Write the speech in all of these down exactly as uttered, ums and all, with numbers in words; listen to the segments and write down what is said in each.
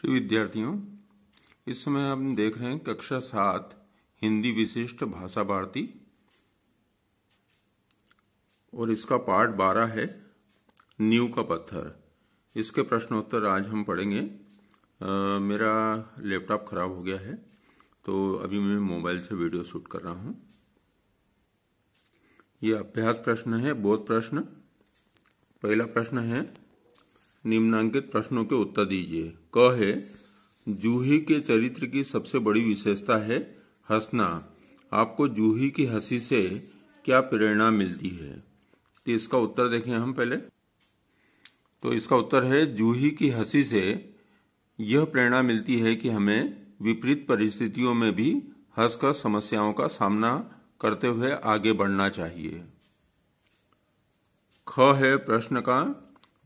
प्रिय विद्यार्थियों, इस समय हम देख रहे हैं कक्षा सात हिंदी विशिष्ट भाषा भारती, और इसका पार्ट बारह है नींव का पत्थर। इसके प्रश्नोत्तर आज हम पढ़ेंगे। आ, मेरा लैपटॉप खराब हो गया है तो अभी मैं मोबाइल से वीडियो शूट कर रहा हूँ। यह अभ्यास प्रश्न है, बोध प्रश्न। पहला प्रश्न है, निम्नांकित प्रश्नों के उत्तर दीजिए। क है, जूही के चरित्र की सबसे बड़ी विशेषता है हंसना। आपको जूही की हंसी से क्या प्रेरणा मिलती है? तो इसका उत्तर देखें हम पहले। तो इसका उत्तर है, जूही की हंसी से यह प्रेरणा मिलती है कि हमें विपरीत परिस्थितियों में भी हंसकर समस्याओं का सामना करते हुए आगे बढ़ना चाहिए। ख है प्रश्न का,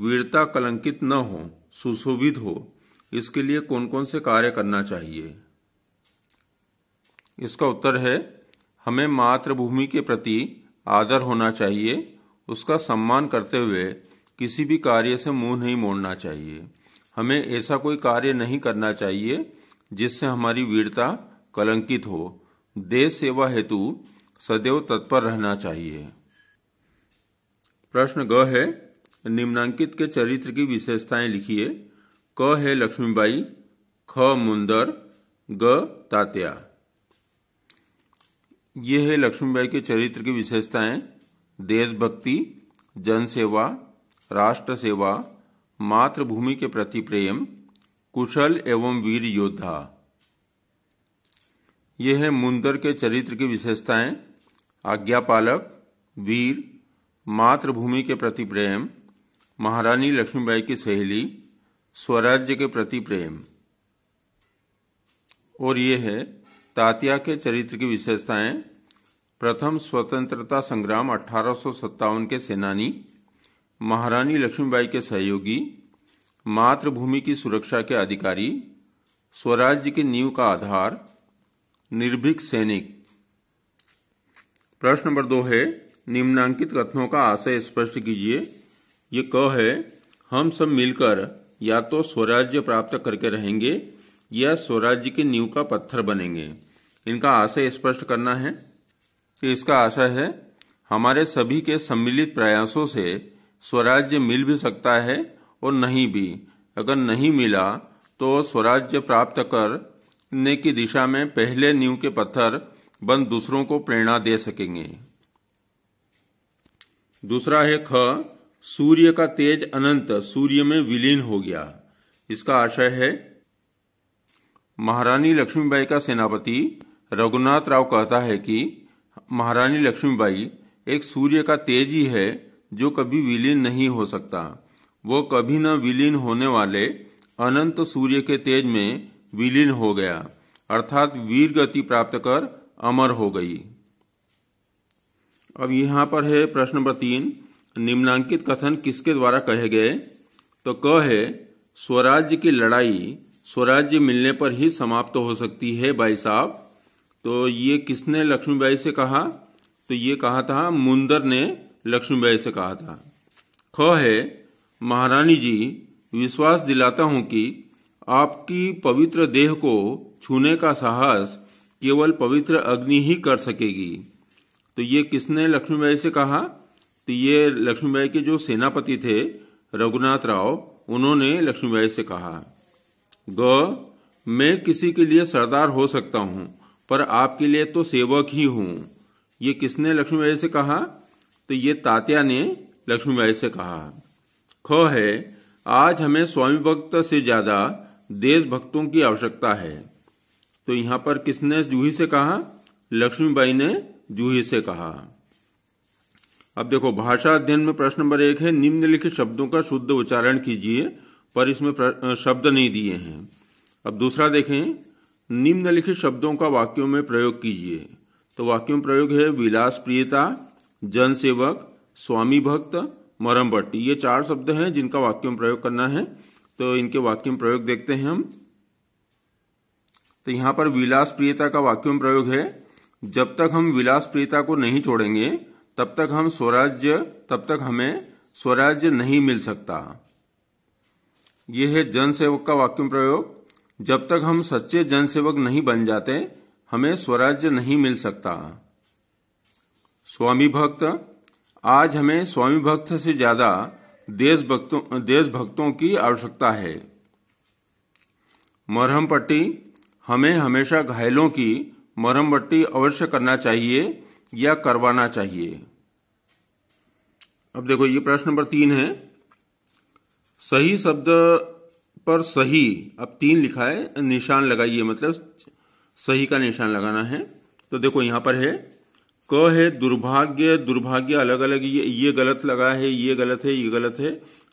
वीरता कलंकित न हो, सुशोभित हो, इसके लिए कौन कौन से कार्य करना चाहिए? इसका उत्तर है, हमें मातृभूमि के प्रति आदर होना चाहिए, उसका सम्मान करते हुए किसी भी कार्य से मुंह नहीं मोड़ना चाहिए। हमें ऐसा कोई कार्य नहीं करना चाहिए जिससे हमारी वीरता कलंकित हो। देश सेवा हेतु सदैव तत्पर रहना चाहिए। प्रश्न ग है, निम्नांकित के चरित्र की विशेषताएं लिखिए। क है लक्ष्मीबाई, ख मुंदर, ग तात्या। ये है लक्ष्मीबाई के चरित्र की विशेषताएं, देशभक्ति, जनसेवा, राष्ट्र सेवा, मातृभूमि के प्रति प्रेम, कुशल एवं वीर योद्धा। ये है मुंदर के चरित्र की विशेषताएं, आज्ञापालक, वीर, मातृभूमि के प्रति प्रेम, महारानी लक्ष्मीबाई की सहेली, स्वराज्य के प्रति प्रेम। और ये है तात्या के चरित्र की विशेषताएं, प्रथम स्वतंत्रता संग्राम अठारह सौ सत्तावन के सेनानी, महारानी लक्ष्मीबाई के सहयोगी, मातृभूमि की सुरक्षा के अधिकारी, स्वराज्य की नींव का आधार, निर्भीक सैनिक। प्रश्न नंबर दो है, निम्नांकित कथनों का आशय स्पष्ट कीजिए। ये क है, हम सब मिलकर या तो स्वराज्य प्राप्त करके रहेंगे या स्वराज्य की नींव का पत्थर बनेंगे। इनका आशय स्पष्ट करना है। इसका आशय है, हमारे सभी के सम्मिलित प्रयासों से स्वराज्य मिल भी सकता है और नहीं भी। अगर नहीं मिला तो स्वराज्य प्राप्त करने की दिशा में पहले नींव के पत्थर बन दूसरों को प्रेरणा दे सकेंगे। दूसरा है ख, सूर्य का तेज अनंत सूर्य में विलीन हो गया। इसका आशय है, महारानी लक्ष्मीबाई का सेनापति रघुनाथ राव कहता है कि महारानी लक्ष्मीबाई एक सूर्य का तेज ही है जो कभी विलीन नहीं हो सकता। वो कभी न विलीन होने वाले अनंत सूर्य के तेज में विलीन हो गया, अर्थात वीर गति प्राप्त कर अमर हो गई। अब यहाँ पर है प्रश्न नंबर तीन, निम्नांकित कथन किसके द्वारा कहे गए? तो क है, स्वराज्य की लड़ाई स्वराज्य मिलने पर ही समाप्त हो सकती है भाई साहब। तो ये किसने लक्ष्मीबाई से कहा? तो ये कहा था मुंदर ने, लक्ष्मीबाई से कहा था। ख है, महारानी जी विश्वास दिलाता हूँ कि आपकी पवित्र देह को छूने का साहस केवल पवित्र अग्नि ही कर सकेगी। तो ये किसने लक्ष्मीबाई से कहा? तो ये लक्ष्मीबाई के जो सेनापति थे रघुनाथ राव, उन्होंने लक्ष्मीबाई से कहा। ग, मैं किसी के लिए सरदार हो सकता हूँ पर आपके लिए तो सेवक ही हूँ। ये किसने लक्ष्मीबाई से कहा? तो ये तात्या ने लक्ष्मीबाई से कहा। ख है, आज हमें स्वामी भक्त से ज्यादा देशभक्तों की आवश्यकता है। तो यहाँ पर किसने जूही से कहा? लक्ष्मीबाई ने जूही से कहा। अब देखो, भाषा अध्ययन में प्रश्न नंबर एक है, निम्नलिखित शब्दों का शुद्ध उच्चारण कीजिए, पर इसमें शब्द नहीं दिए हैं। अब दूसरा देखें, निम्नलिखित शब्दों का वाक्यों में प्रयोग कीजिए। तो वाक्यों में प्रयोग है, विलास प्रियता, जनसेवक, स्वामी भक्त, मरमपट्टी। ये चार शब्द हैं जिनका वाक्यों में प्रयोग करना है। तो इनके वाक्यों में प्रयोग देखते हैं हम। तो यहाँ पर विलास प्रियता का वाक्यों में प्रयोग है, जब तक हम विलास प्रियता को नहीं छोड़ेंगे तब तक हम स्वराज्य तब तक हमें स्वराज्य नहीं मिल सकता। यह है जनसेवक का वाक्य प्रयोग, जब तक हम सच्चे जनसेवक नहीं बन जाते हमें स्वराज्य नहीं मिल सकता। स्वामी भक्त, आज हमें स्वामी भक्त से ज्यादा देशभक्तों देशभक्तों की आवश्यकता है। मरहम पट्टी, हमें हमेशा घायलों की मरहम पट्टी अवश्य करना चाहिए या करवाना चाहिए। अब देखो ये प्रश्न नंबर तीन है, सही शब्द पर सही, अब तीन लिखा है, निशान लगाइए, मतलब सही का निशान लगाना है। तो देखो यहाँ पर है, क है दुर्भाग्य, दुर्भाग्य अलग अलग, ये ये गलत लगा है, ये गलत है, ये गलत है,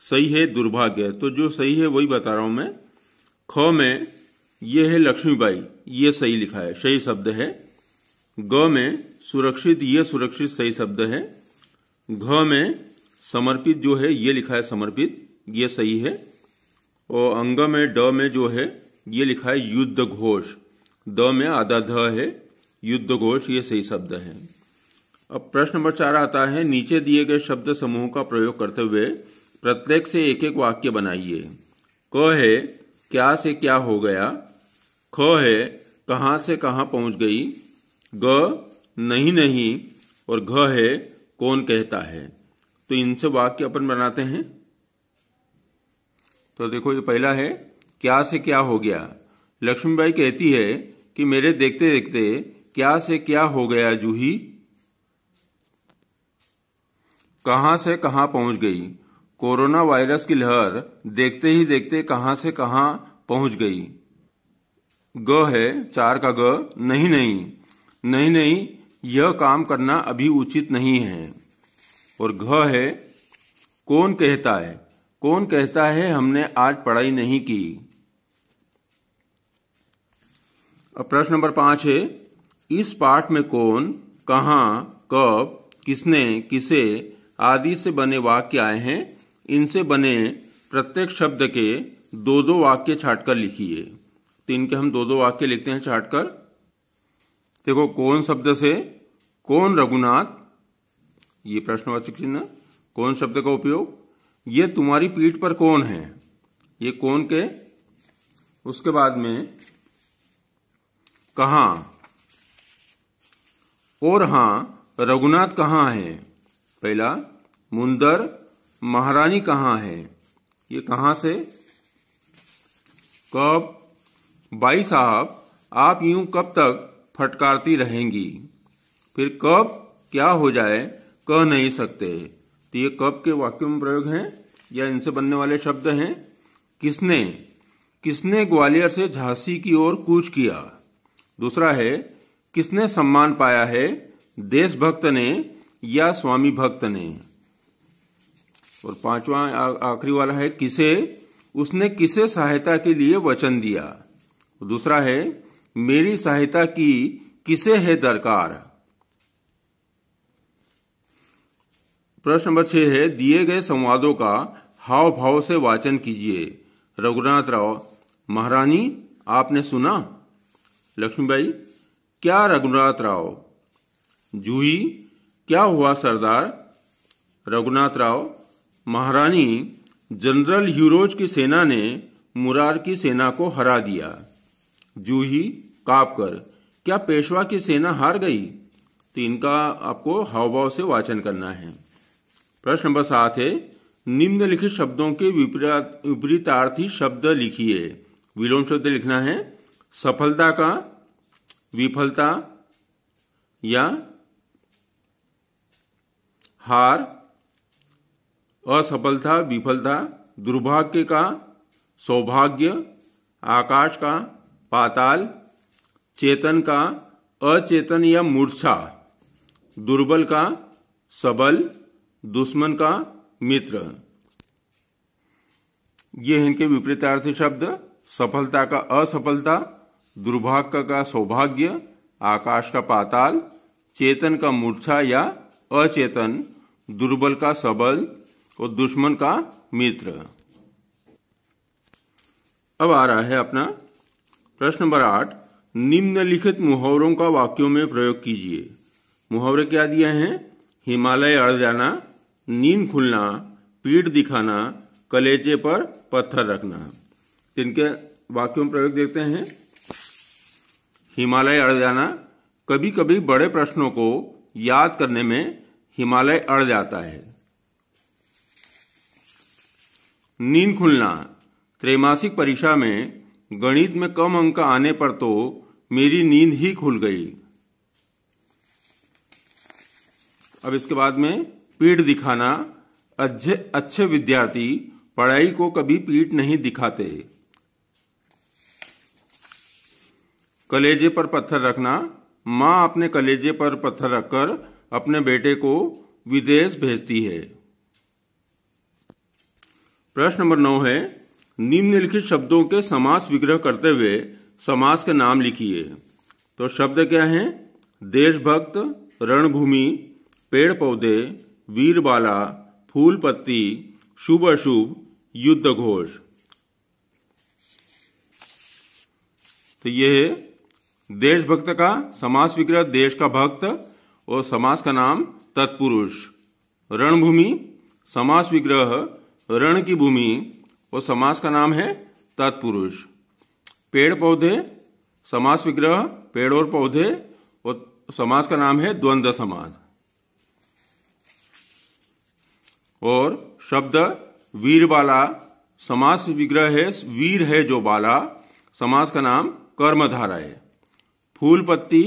सही है दुर्भाग्य, तो जो सही है वही बता रहा हूं मैं। ख में ये है लक्ष्मीबाई, ये सही लिखा है, सही शब्द है। ग में सुरक्षित, ये सुरक्षित सही शब्द है। घ में समर्पित जो है ये लिखा है समर्पित, ये सही है। और अंग में ड में जो है ये लिखा है युद्ध घोष, द में आधा ध है, युद्ध घोष ये सही शब्द है। अब प्रश्न नंबर चार आता है, नीचे दिए गए शब्द समूह का प्रयोग करते हुए प्रत्येक से एक एक वाक्य बनाइए। क है क्या से क्या हो गया, ख है कहां से कहां पहुंच गई, ग नहीं नहीं और घ है कौन कहता है। तो इनसे वाक्य अपन बनाते हैं। तो देखो ये पहला है, क्या से क्या हो गया। लक्ष्मीबाई कहती है कि मेरे देखते देखते क्या से क्या हो गया जूही, कहां से कहां पहुंच गई, कोरोना वायरस की लहर देखते ही देखते कहां से कहां पहुंच गई। ग है चार का ग, नहीं नहीं नहीं नहीं यह काम करना अभी उचित नहीं है। और घ है कौन कहता है, कौन कहता है हमने आज पढ़ाई नहीं की। अब प्रश्न नंबर पांच है, इस पाठ में कौन, कहां, कब, किसने, किसे आदि से बने वाक्य आए हैं, इनसे बने प्रत्येक शब्द के दो दो वाक्य छांटकर लिखिए। तो इनके हम दो दो वाक्य लिखते हैं छांटकर। देखो कौन शब्द से कौन रघुनाथ, ये प्रश्नवाचक चिन्ह, कौन शब्द का उपयोग, ये तुम्हारी पीठ पर कौन है, ये कौन के, उसके बाद में कहां और हां, रघुनाथ कहां है, पहला मुंदर महारानी कहां है, ये कहां से, कब, बाई साहब आप यूं कब तक फटकारती रहेंगी, फिर कब क्या हो जाए कह नहीं सकते, तो ये कब के वाक्य में प्रयोग हैं या इनसे बनने वाले शब्द हैं। किसने, किसने ग्वालियर से झांसी की ओर कूच किया। दूसरा है, किसने सम्मान पाया है, देशभक्त ने या स्वामी भक्त ने। और पांचवा आखिरी वाला है, किसे, उसने किसे सहायता के लिए वचन दिया। दूसरा है, मेरी सहायता की किसे है दरकार। प्रश्न नंबर छह है, दिए गए संवादों का हाव भाव से वाचन कीजिए। रघुनाथ राव, महारानी आपने सुना। लक्ष्मीबाई, क्या रघुनाथ राव। जूही, क्या हुआ सरदार। रघुनाथ राव, महारानी जनरल ह्यूरोज की सेना ने मुरार की सेना को हरा दिया। जूही कांपकर, क्या पेशवा की सेना हार गई। तो इनका आपको हाव भाव से वाचन करना है। प्रश्न नंबर सात है, निम्नलिखित शब्दों के विपरीतार्थी शब्द लिखिए। विलोम शब्द लिखना है, सफलता का, विफलता या हार, असफलता, विफलता, दुर्भाग्य का, सौभाग्य, आकाश का, पाताल, चेतन का, अचेतन या मूर्छा, दुर्बल का, सबल, दुश्मन का, मित्र। ये है इनके विपरीतार्थी शब्द, सफलता का असफलता, दुर्भाग्य का सौभाग्य, आकाश का पाताल, चेतन का मूर्छा या अचेतन, दुर्बल का सबल और दुश्मन का मित्र। अब आ रहा है अपना प्रश्न नंबर आठ, निम्नलिखित मुहावरों का वाक्यों में प्रयोग कीजिए। मुहावरे क्या दिए हैं, हिमालय अड़ जाना, नींद खुलना, पीठ दिखाना, कलेजे पर पत्थर रखना। इनके वाक्यों में प्रयोग देखते हैं। हिमालय अड़ जाना। कभी कभी बड़े प्रश्नों को याद करने में हिमालय अड़ जाता है। नींद खुलना। त्रैमासिक परीक्षा में गणित में कम अंक आने पर तो मेरी नींद ही खुल गई। अब इसके बाद में पीठ दिखाना। अच्छे अच्छे विद्यार्थी पढ़ाई को कभी पीठ नहीं दिखाते। कलेजे पर पत्थर रखना। माँ अपने कलेजे पर पत्थर रखकर अपने बेटे को विदेश भेजती है। प्रश्न नंबर नौ है, निम्नलिखित शब्दों के समास विग्रह करते हुए समास के नाम लिखिए। तो शब्द क्या हैं? देशभक्त, रणभूमि, पेड़ पौधे, वीरबाला, फूल पत्ती, शुभ अशुभ, युद्ध घोष। तो यह देशभक्त का समास विग्रह देश का भक्त और समास का नाम तत्पुरुष। रणभूमि समास विग्रह रण की भूमि और समास का नाम है तत्पुरुष। पेड़ पौधे समास विग्रह पेड़ और पौधे और समास का नाम है द्वंद्व समास। और शब्द वीरबाला समास विग्रह है वीर है जो बाला, समास का नाम कर्मधारा है। फूल पत्ती,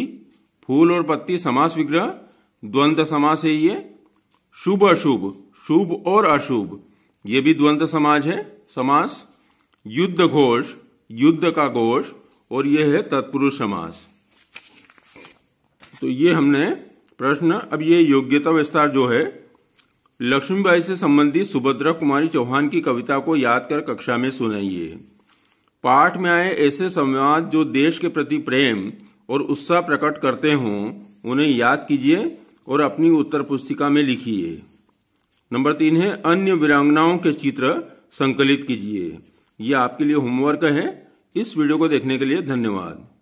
फूल और पत्ती समास विग्रह द्वंद्व समास है ये। शुभ अशुभ, शुभ और अशुभ ये भी द्वंद्व समास है समास। युद्ध घोष, युद्ध का घोष और ये है तत्पुरुष समास। तो ये हमने प्रश्न। अब ये योग्यता विस्तार जो है, लक्ष्मीबाई से संबंधित सुभद्रा कुमारी चौहान की कविता को याद कर कक्षा में सुनाइए। पाठ में आए ऐसे संवाद जो देश के प्रति प्रेम और उत्साह प्रकट करते हों उन्हें याद कीजिए और अपनी उत्तर पुस्तिका में लिखिए। नंबर तीन है, अन्य वीरांगनाओं के चित्र संकलित कीजिए। यह आपके लिए होमवर्क है। इस वीडियो को देखने के लिए धन्यवाद।